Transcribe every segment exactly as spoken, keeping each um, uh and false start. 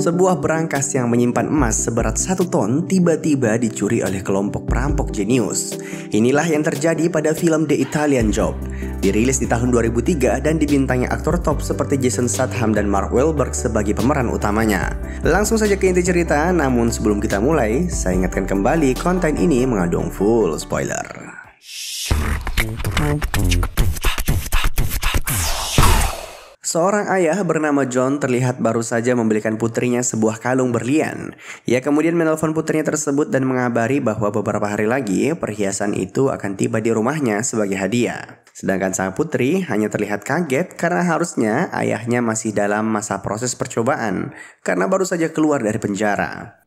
Sebuah berangkas yang menyimpan emas seberat satu ton tiba-tiba dicuri oleh kelompok perampok jenius. Inilah yang terjadi pada film The Italian Job. Dirilis di tahun dua ribu tiga dan dibintangi aktor top seperti Jason Statham dan Mark Wahlberg sebagai pemeran utamanya. Langsung saja ke inti cerita, namun sebelum kita mulai, saya ingatkan kembali konten ini mengandung full spoiler. Seorang ayah bernama John terlihat baru saja membelikan putrinya sebuah kalung berlian. Ia kemudian menelpon putrinya tersebut dan mengabari bahwa beberapa hari lagi perhiasan itu akan tiba di rumahnya sebagai hadiah. Sedangkan sang putri hanya terlihat kaget karena harusnya ayahnya masih dalam masa proses percobaan karena baru saja keluar dari penjara.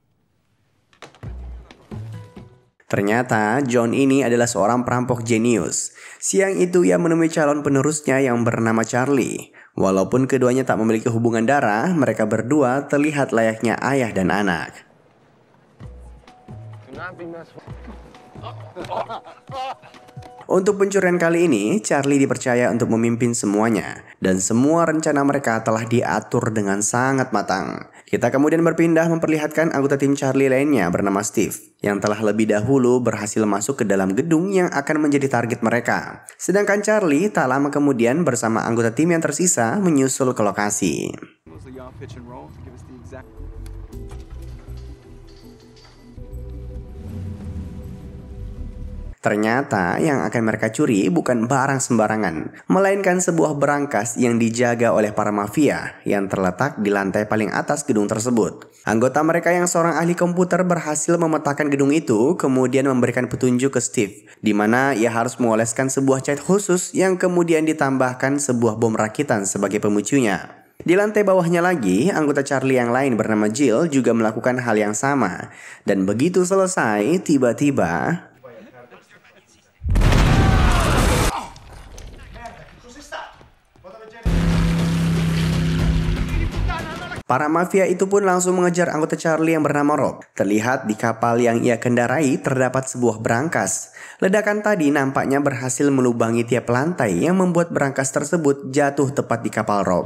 Ternyata John ini adalah seorang perampok jenius. Siang itu ia menemui calon penerusnya yang bernama Charlie. Walaupun keduanya tak memiliki hubungan darah, mereka berdua terlihat layaknya ayah dan anak. Untuk pencurian kali ini, Charlie dipercaya untuk memimpin semuanya. Dan semua rencana mereka telah diatur dengan sangat matang. Kita kemudian berpindah memperlihatkan anggota tim Charlie lainnya bernama Steve, yang telah lebih dahulu berhasil masuk ke dalam gedung yang akan menjadi target mereka. Sedangkan Charlie tak lama kemudian bersama anggota tim yang tersisa menyusul ke lokasi. Ternyata yang akan mereka curi bukan barang sembarangan, melainkan sebuah berangkas yang dijaga oleh para mafia yang terletak di lantai paling atas gedung tersebut. Anggota mereka yang seorang ahli komputer berhasil memetakan gedung itu, kemudian memberikan petunjuk ke Steve, di mana ia harus mengoleskan sebuah cat khusus yang kemudian ditambahkan sebuah bom rakitan sebagai pemicunya. Di lantai bawahnya lagi, anggota Charlie yang lain bernama Jill juga melakukan hal yang sama. Dan begitu selesai, tiba-tiba... para mafia itu pun langsung mengejar anggota Charlie yang bernama Rob. Terlihat di kapal yang ia kendarai terdapat sebuah berangkas. Ledakan tadi nampaknya berhasil melubangi tiap lantai yang membuat berangkas tersebut jatuh tepat di kapal Rob.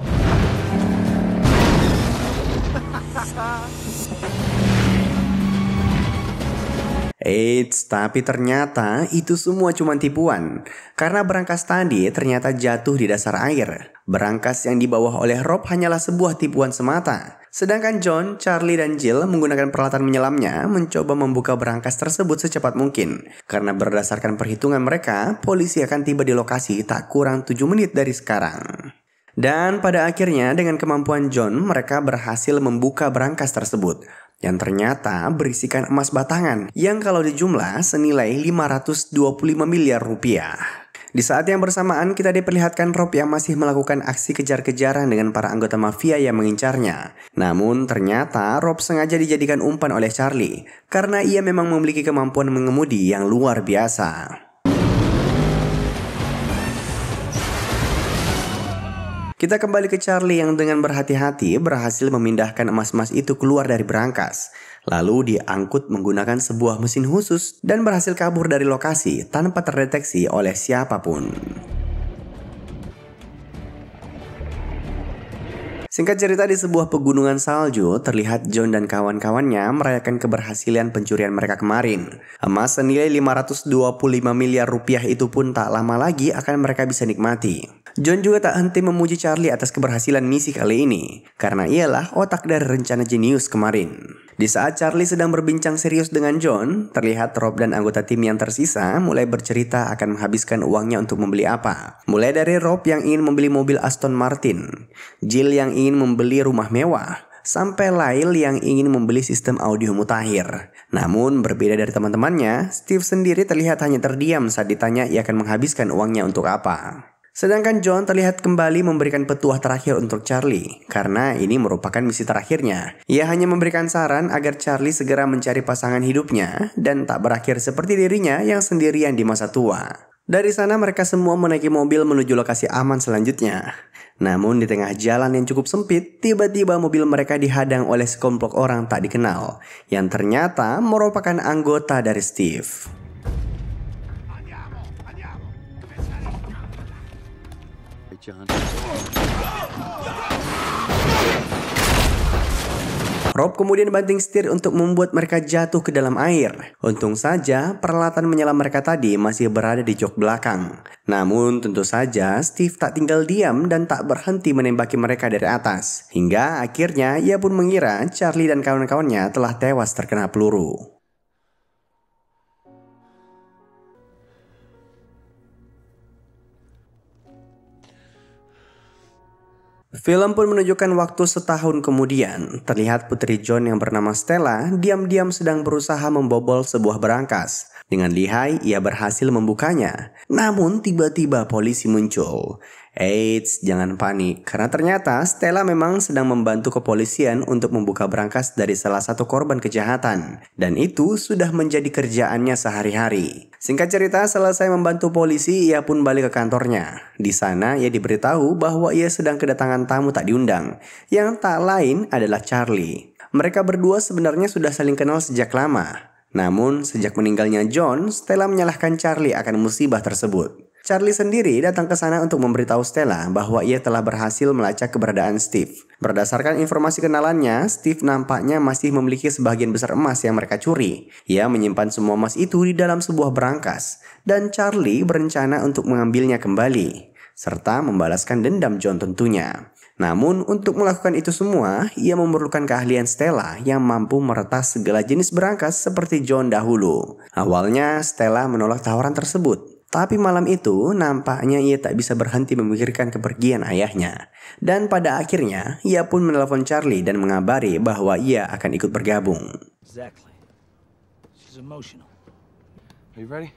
Eits, tapi ternyata itu semua cuma tipuan. Karena berangkas tadi ternyata jatuh di dasar air. Berangkas yang dibawa oleh Rob hanyalah sebuah tipuan semata. Sedangkan John, Charlie, dan Jill menggunakan peralatan menyelamnya mencoba membuka berangkas tersebut secepat mungkin. Karena berdasarkan perhitungan mereka, polisi akan tiba di lokasi tak kurang tujuh menit dari sekarang. Dan pada akhirnya dengan kemampuan John, mereka berhasil membuka berangkas tersebut. Yang ternyata berisikan emas batangan yang kalau dijumlah senilai lima ratus dua puluh lima miliar rupiah. Di saat yang bersamaan kita diperlihatkan Rob yang masih melakukan aksi kejar-kejaran dengan para anggota mafia yang mengincarnya. Namun ternyata Rob sengaja dijadikan umpan oleh Charlie karena ia memang memiliki kemampuan mengemudi yang luar biasa. Kita kembali ke Charlie yang dengan berhati-hati berhasil memindahkan emas-emas itu keluar dari berangkas. Lalu diangkut menggunakan sebuah mesin khusus dan berhasil kabur dari lokasi tanpa terdeteksi oleh siapapun. Singkat cerita di sebuah pegunungan salju terlihat John dan kawan-kawannya merayakan keberhasilan pencurian mereka kemarin. Emas senilai lima ratus dua puluh lima miliar rupiah itu pun tak lama lagi akan mereka bisa nikmati. John juga tak henti memuji Charlie atas keberhasilan misi kali ini, karena ialah otak dari rencana jenius kemarin. Di saat Charlie sedang berbincang serius dengan John, terlihat Rob dan anggota tim yang tersisa mulai bercerita akan menghabiskan uangnya untuk membeli apa. Mulai dari Rob yang ingin membeli mobil Aston Martin, Jill yang ingin membeli rumah mewah, sampai Lyle yang ingin membeli sistem audio mutakhir. Namun berbeda dari teman-temannya, Steve sendiri terlihat hanya terdiam saat ditanya ia akan menghabiskan uangnya untuk apa. Sedangkan John terlihat kembali memberikan petuah terakhir untuk Charlie, karena ini merupakan misi terakhirnya. Ia hanya memberikan saran agar Charlie segera mencari pasangan hidupnya, dan tak berakhir seperti dirinya yang sendirian di masa tua. Dari sana mereka semua menaiki mobil menuju lokasi aman selanjutnya. Namun di tengah jalan yang cukup sempit, tiba-tiba mobil mereka dihadang oleh sekelompok orang tak dikenal, yang ternyata merupakan anggota dari Steve. John. Rob kemudian banting setir untuk membuat mereka jatuh ke dalam air. Untung saja peralatan menyelam mereka tadi masih berada di jok belakang. Namun tentu saja Steve tak tinggal diam dan tak berhenti menembaki mereka dari atas. Hingga akhirnya ia pun mengira Charlie dan kawan-kawannya telah tewas terkena peluru. Film pun menunjukkan waktu setahun kemudian. Terlihat putri John yang bernama Stella diam-diam sedang berusaha membobol sebuah berangkas. Dengan lihai, ia berhasil membukanya. Namun tiba-tiba polisi muncul. Eits, jangan panik. Karena ternyata Stella memang sedang membantu kepolisian untuk membuka berangkas dari salah satu korban kejahatan. Dan itu sudah menjadi kerjaannya sehari-hari. Singkat cerita, selesai membantu polisi, ia pun balik ke kantornya. Di sana, ia diberitahu bahwa ia sedang kedatangan tamu tak diundang, yang tak lain adalah Charlie. Mereka berdua sebenarnya sudah saling kenal sejak lama. Namun, sejak meninggalnya John, Stella menyalahkan Charlie akan musibah tersebut. Charlie sendiri datang ke sana untuk memberitahu Stella bahwa ia telah berhasil melacak keberadaan Steve. Berdasarkan informasi kenalannya, Steve nampaknya masih memiliki sebagian besar emas yang mereka curi. Ia menyimpan semua emas itu di dalam sebuah berangkas, dan Charlie berencana untuk mengambilnya kembali, serta membalaskan dendam John tentunya. Namun, untuk melakukan itu semua, ia memerlukan keahlian Stella yang mampu meretas segala jenis berangkas seperti John dahulu. Awalnya, Stella menolak tawaran tersebut. Tapi malam itu, nampaknya ia tak bisa berhenti memikirkan kepergian ayahnya. Dan pada akhirnya, ia pun menelepon Charlie dan mengabari bahwa ia akan ikut bergabung. Exactly. She's emotional. Are you ready?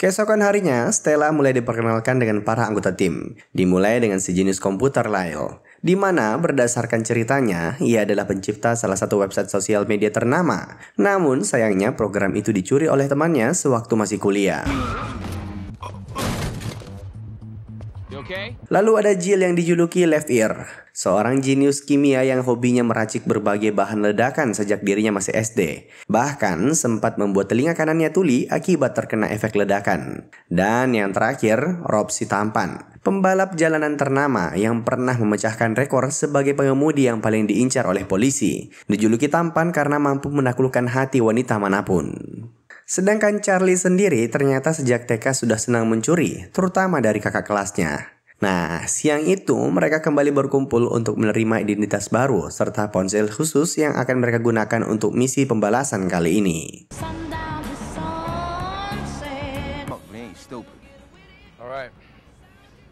Keesokan harinya, Stella mulai diperkenalkan dengan para anggota tim. Dimulai dengan sejenis komputer Lyle, di mana berdasarkan ceritanya, ia adalah pencipta salah satu website sosial media ternama. Namun, sayangnya program itu dicuri oleh temannya sewaktu masih kuliah. Lalu ada Jill yang dijuluki Left Ear, seorang jenius kimia yang hobinya meracik berbagai bahan ledakan sejak dirinya masih S D. Bahkan sempat membuat telinga kanannya tuli akibat terkena efek ledakan. Dan yang terakhir, Rob si tampan, pembalap jalanan ternama yang pernah memecahkan rekor sebagai pengemudi yang paling diincar oleh polisi. Dijuluki tampan karena mampu menaklukkan hati wanita manapun. Sedangkan Charlie sendiri ternyata sejak T K sudah senang mencuri, terutama dari kakak kelasnya. Nah, siang itu mereka kembali berkumpul untuk menerima identitas baru serta ponsel khusus yang akan mereka gunakan untuk misi pembalasan kali ini.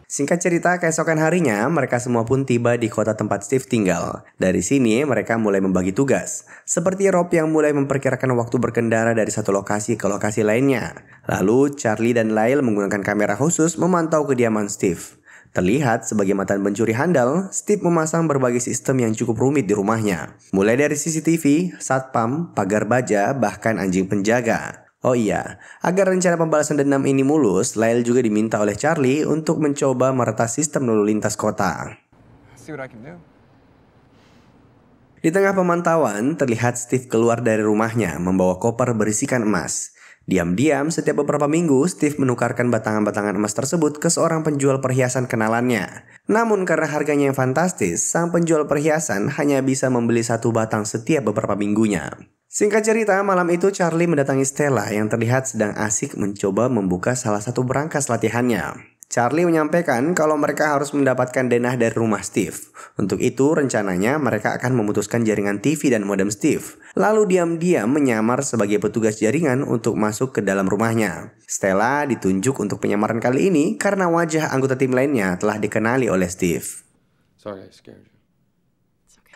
Singkat cerita, keesokan harinya mereka semua pun tiba di kota tempat Steve tinggal. Dari sini mereka mulai membagi tugas. Seperti Rob yang mulai memperkirakan waktu berkendara dari satu lokasi ke lokasi lainnya. Lalu Charlie dan Lyle menggunakan kamera khusus memantau kediaman Steve. Terlihat sebagai mantan pencuri handal, Steve memasang berbagai sistem yang cukup rumit di rumahnya. Mulai dari C C T V, satpam, pagar baja, bahkan anjing penjaga. Oh iya, agar rencana pembalasan dendam ini mulus, Lyle juga diminta oleh Charlie untuk mencoba meretas sistem lalu lintas kota. Di tengah pemantauan, terlihat Steve keluar dari rumahnya membawa koper berisikan emas. Diam-diam, setiap beberapa minggu, Steve menukarkan batangan-batangan emas tersebut ke seorang penjual perhiasan kenalannya. Namun karena harganya yang fantastis, sang penjual perhiasan hanya bisa membeli satu batang setiap beberapa minggunya. Singkat cerita, malam itu Charlie mendatangi Stella yang terlihat sedang asik mencoba membuka salah satu berangkas latihannya. Charlie menyampaikan kalau mereka harus mendapatkan denah dari rumah Steve. Untuk itu, rencananya mereka akan memutuskan jaringan T V dan modem Steve. Lalu diam-diam menyamar sebagai petugas jaringan untuk masuk ke dalam rumahnya. Stella ditunjuk untuk penyamaran kali ini karena wajah anggota tim lainnya telah dikenali oleh Steve. Sorry, I scared you.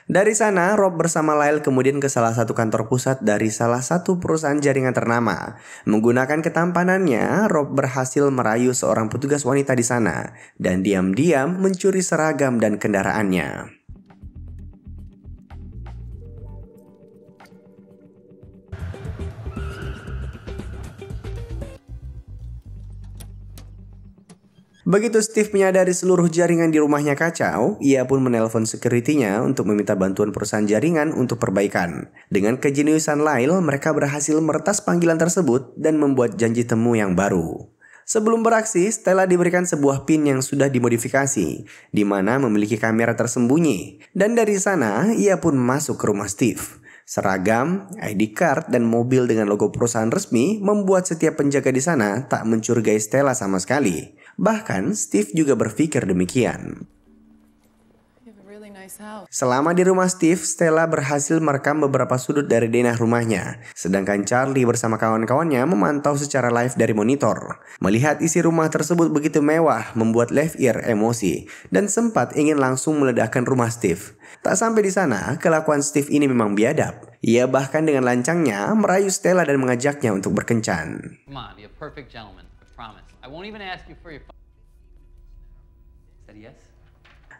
Dari sana, Rob bersama Lyle kemudian ke salah satu kantor pusat dari salah satu perusahaan jaringan ternama. Menggunakan ketampanannya, Rob berhasil merayu seorang petugas wanita di sana dan diam-diam mencuri seragam dan kendaraannya. Begitu Steve menyadari seluruh jaringan di rumahnya kacau, ia pun menelpon security-nya untuk meminta bantuan perusahaan jaringan untuk perbaikan. Dengan kejeniusan Lyle, mereka berhasil meretas panggilan tersebut dan membuat janji temu yang baru. Sebelum beraksi, Stella diberikan sebuah pin yang sudah dimodifikasi, di mana memiliki kamera tersembunyi. Dan dari sana, ia pun masuk ke rumah Steve. Seragam, I D card, dan mobil dengan logo perusahaan resmi membuat setiap penjaga di sana tak mencurigai Stella sama sekali. Bahkan, Steve juga berpikir demikian. Selama di rumah Steve, Stella berhasil merekam beberapa sudut dari denah rumahnya. Sedangkan Charlie bersama kawan-kawannya memantau secara live dari monitor. Melihat isi rumah tersebut begitu mewah, membuat Left Ear emosi dan sempat ingin langsung meledakkan rumah Steve. Tak sampai di sana, kelakuan Steve ini memang biadab. Ia bahkan dengan lancangnya merayu Stella dan mengajaknya untuk berkencan. Come on, you're a perfect gentleman. I promise. I won't even ask you for your... Is that yes?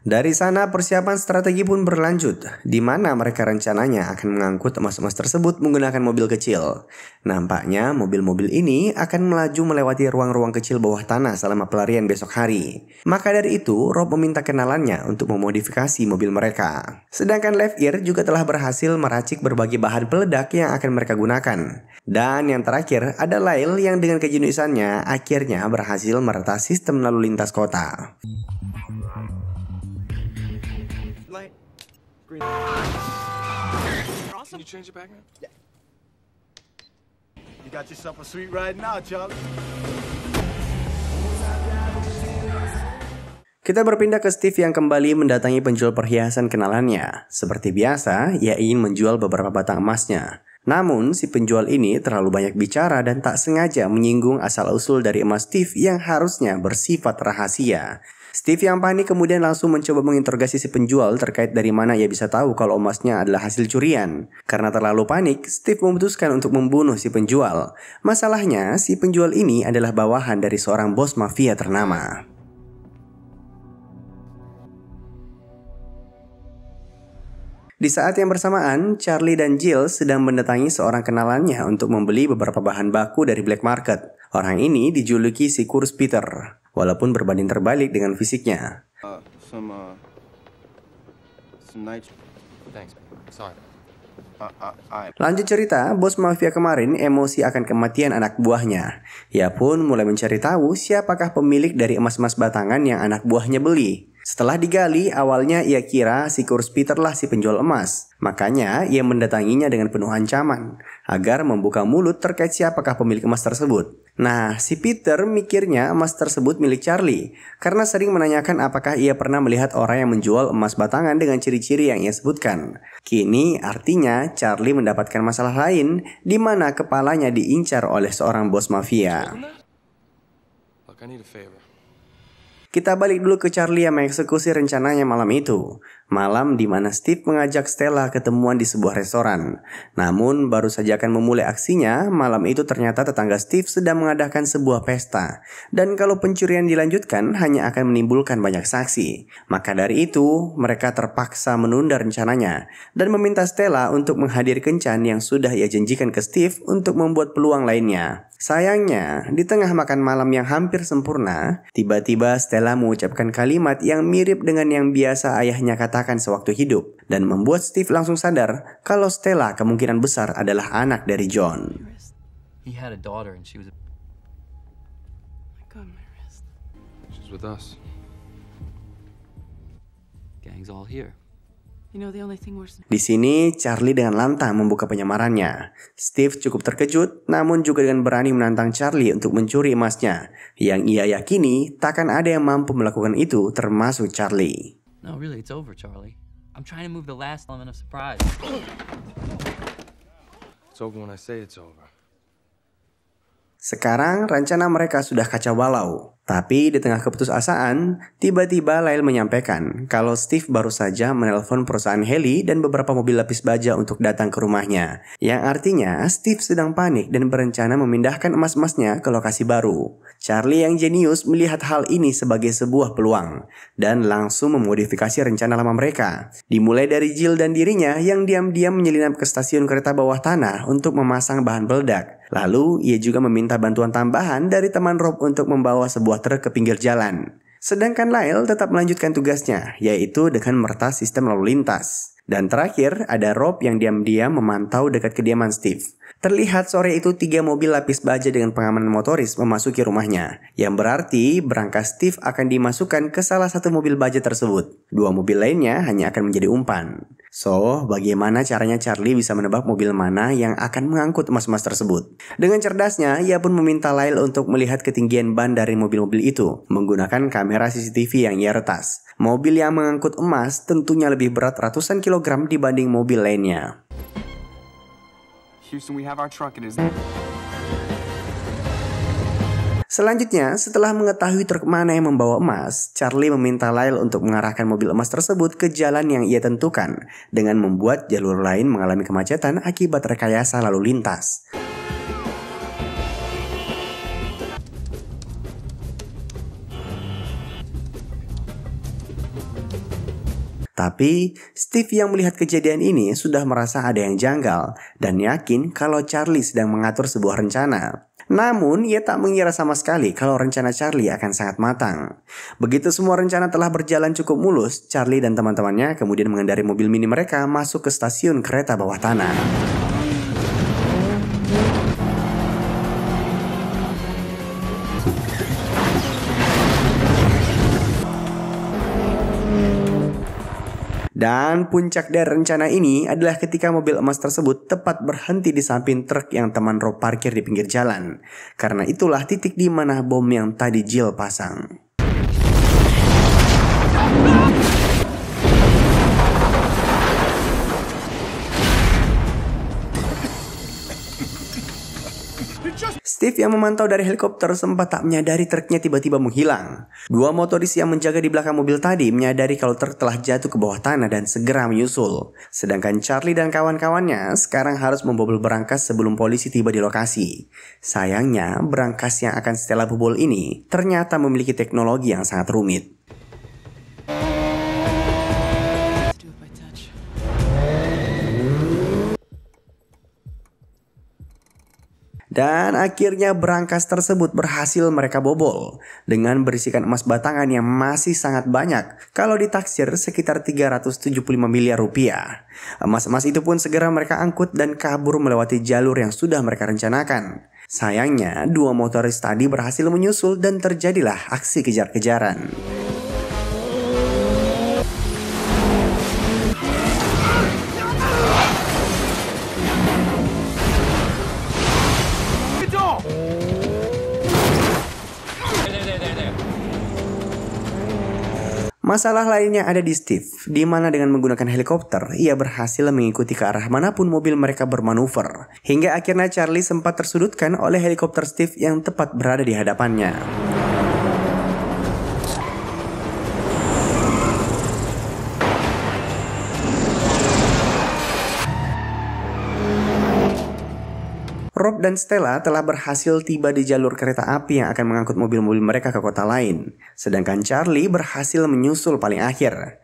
Dari sana persiapan strategi pun berlanjut, di mana mereka rencananya akan mengangkut emas-emas tersebut menggunakan mobil kecil. Nampaknya mobil-mobil ini akan melaju melewati ruang-ruang kecil bawah tanah selama pelarian besok hari. Maka dari itu, Rob meminta kenalannya untuk memodifikasi mobil mereka. Sedangkan Left Ear juga telah berhasil meracik berbagai bahan peledak yang akan mereka gunakan. Dan yang terakhir, ada Lyle yang dengan kejeniusannya akhirnya berhasil meretas sistem lalu lintas kota. Kita berpindah ke Steve yang kembali mendatangi penjual perhiasan kenalannya. Seperti biasa, ia ingin menjual beberapa batang emasnya. Namun, si penjual ini terlalu banyak bicara dan tak sengaja menyinggung asal-usul dari emas Steve yang harusnya bersifat rahasia. Steve yang panik kemudian langsung mencoba menginterogasi si penjual terkait dari mana ia bisa tahu kalau emasnya adalah hasil curian. Karena terlalu panik, Steve memutuskan untuk membunuh si penjual. Masalahnya, si penjual ini adalah bawahan dari seorang bos mafia ternama. Di saat yang bersamaan, Charlie dan Jill sedang mendatangi seorang kenalannya untuk membeli beberapa bahan baku dari black market. Orang ini dijuluki si Kurs Peter, walaupun berbanding terbalik dengan fisiknya. Uh, some, uh, some night... Thanks. Sorry. Lanjut cerita, bos mafia kemarin emosi akan kematian anak buahnya. Ia pun mulai mencari tahu siapakah pemilik dari emas-emas batangan yang anak buahnya beli. Setelah digali, awalnya ia kira si Kurs Peter lah si penjual emas. Makanya ia mendatanginya dengan penuh ancaman agar membuka mulut terkait siapakah pemilik emas tersebut. Nah, si Peter mikirnya emas tersebut milik Charlie karena sering menanyakan apakah ia pernah melihat orang yang menjual emas batangan dengan ciri-ciri yang ia sebutkan. Kini artinya Charlie mendapatkan masalah lain di mana kepalanya diincar oleh seorang bos mafia. Kita balik dulu ke Charlie yang mengeksekusi rencananya malam itu. Malam di mana Steve mengajak Stella ketemuan di sebuah restoran. Namun baru saja akan memulai aksinya, malam itu ternyata tetangga Steve sedang mengadakan sebuah pesta. Dan kalau pencurian dilanjutkan, hanya akan menimbulkan banyak saksi. Maka dari itu, mereka terpaksa menunda rencananya. Dan meminta Stella untuk menghadiri kencan yang sudah ia janjikan ke Steve untuk membuat peluang lainnya. Sayangnya, di tengah makan malam yang hampir sempurna, tiba-tiba Stella mengucapkan kalimat yang mirip dengan yang biasa ayahnya katakan sewaktu hidup, dan membuat Steve langsung sadar kalau Stella kemungkinan besar adalah anak dari John. Di sini, Charlie dengan lantang membuka penyamarannya. Steve cukup terkejut, namun juga dengan berani menantang Charlie untuk mencuri emasnya, yang ia yakini takkan ada yang mampu melakukan itu termasuk Charlie. No, really, it's over, Charlie. I'm trying to move the last element of surprise. It's over when I say it's over. Sekarang rencana mereka sudah kacau balau. Tapi di tengah keputusasaan, tiba-tiba Lyle menyampaikan kalau Steve baru saja menelpon perusahaan heli dan beberapa mobil lapis baja untuk datang ke rumahnya. Yang artinya Steve sedang panik dan berencana memindahkan emas-emasnya ke lokasi baru. Charlie yang jenius melihat hal ini sebagai sebuah peluang dan langsung memodifikasi rencana lama mereka. Dimulai dari Jill dan dirinya yang diam-diam menyelinap ke stasiun kereta bawah tanah untuk memasang bahan peledak. Lalu, ia juga meminta bantuan tambahan dari teman Rob untuk membawa sebuah truk ke pinggir jalan. Sedangkan Lyle tetap melanjutkan tugasnya, yaitu dengan meretas sistem lalu lintas. Dan terakhir, ada Rob yang diam-diam memantau dekat kediaman Steve. Terlihat sore itu tiga mobil lapis baja dengan pengaman motoris memasuki rumahnya, yang berarti berangkas Steve akan dimasukkan ke salah satu mobil baja tersebut. Dua mobil lainnya hanya akan menjadi umpan. So, bagaimana caranya Charlie bisa menebak mobil mana yang akan mengangkut emas-emas tersebut? Dengan cerdasnya, ia pun meminta Lyle untuk melihat ketinggian ban dari mobil-mobil itu menggunakan kamera C C T V yang ia retas. Mobil yang mengangkut emas tentunya lebih berat ratusan kilogram dibanding mobil lainnya. Selanjutnya, setelah mengetahui truk mana yang membawa emas, Charlie meminta Lyle untuk mengarahkan mobil emas tersebut ke jalan yang ia tentukan dengan membuat jalur lain mengalami kemacetan akibat rekayasa lalu lintas. Tapi, Steve yang melihat kejadian ini sudah merasa ada yang janggal dan yakin kalau Charlie sedang mengatur sebuah rencana. Namun, ia tak mengira sama sekali kalau rencana Charlie akan sangat matang. Begitu semua rencana telah berjalan cukup mulus, Charlie dan teman-temannya kemudian mengendari mobil mini mereka masuk ke stasiun kereta bawah tanah. Dan puncak dari rencana ini adalah ketika mobil emas tersebut tepat berhenti di samping truk yang teman Rob parkir di pinggir jalan. Karena itulah titik di mana bom yang tadi Jill pasang. Steve yang memantau dari helikopter sempat tak menyadari truknya tiba-tiba menghilang. Dua motoris yang menjaga di belakang mobil tadi menyadari kalau truk telah jatuh ke bawah tanah dan segera menyusul. Sedangkan Charlie dan kawan-kawannya sekarang harus membobol berangkas sebelum polisi tiba di lokasi. Sayangnya, berangkas yang akan Stella bobol ini ternyata memiliki teknologi yang sangat rumit. Dan akhirnya berangkas tersebut berhasil mereka bobol dengan berisikan emas batangan yang masih sangat banyak. Kalau ditaksir sekitar tiga ratus tujuh puluh lima miliar rupiah. Emas-emas itu pun segera mereka angkut dan kabur melewati jalur yang sudah mereka rencanakan. Sayangnya dua motoris tadi berhasil menyusul dan terjadilah aksi kejar-kejaran. Masalah lainnya ada di Steve, di mana dengan menggunakan helikopter, ia berhasil mengikuti ke arah manapun mobil mereka bermanuver. Hingga akhirnya Charlie sempat tersudutkan oleh helikopter Steve yang tepat berada di hadapannya. Rob dan Stella telah berhasil tiba di jalur kereta api yang akan mengangkut mobil-mobil mereka ke kota lain. Sedangkan Charlie berhasil menyusul paling akhir.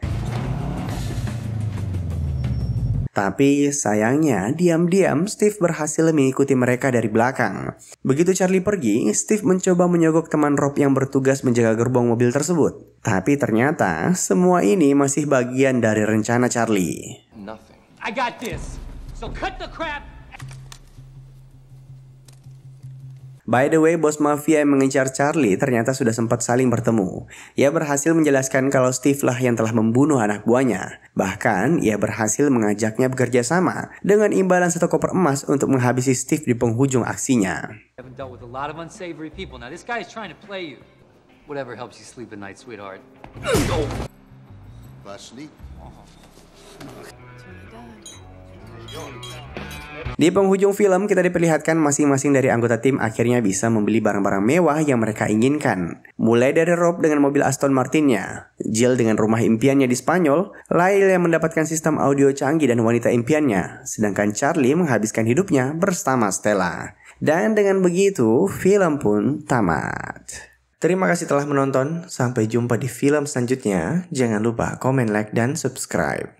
Tapi sayangnya, diam-diam Steve berhasil mengikuti mereka dari belakang. Begitu Charlie pergi, Steve mencoba menyogok teman Rob yang bertugas menjaga gerbong mobil tersebut. Tapi ternyata, semua ini masih bagian dari rencana Charlie. Nothing. I got this. So cut the crap. By the way, bos mafia yang mengejar Charlie ternyata sudah sempat saling bertemu. Ia berhasil menjelaskan kalau Steve lah yang telah membunuh anak buahnya. Bahkan, ia berhasil mengajaknya bekerja sama dengan imbalan satu koper emas untuk menghabisi Steve di penghujung aksinya. Di penghujung film, kita diperlihatkan masing-masing dari anggota tim akhirnya bisa membeli barang-barang mewah yang mereka inginkan. Mulai dari Rob dengan mobil Aston Martinnya, Jill dengan rumah impiannya di Spanyol, Lyle yang mendapatkan sistem audio canggih dan wanita impiannya, sedangkan Charlie menghabiskan hidupnya bersama Stella. Dan dengan begitu, film pun tamat. Terima kasih telah menonton, sampai jumpa di film selanjutnya. Jangan lupa komen, like, dan subscribe.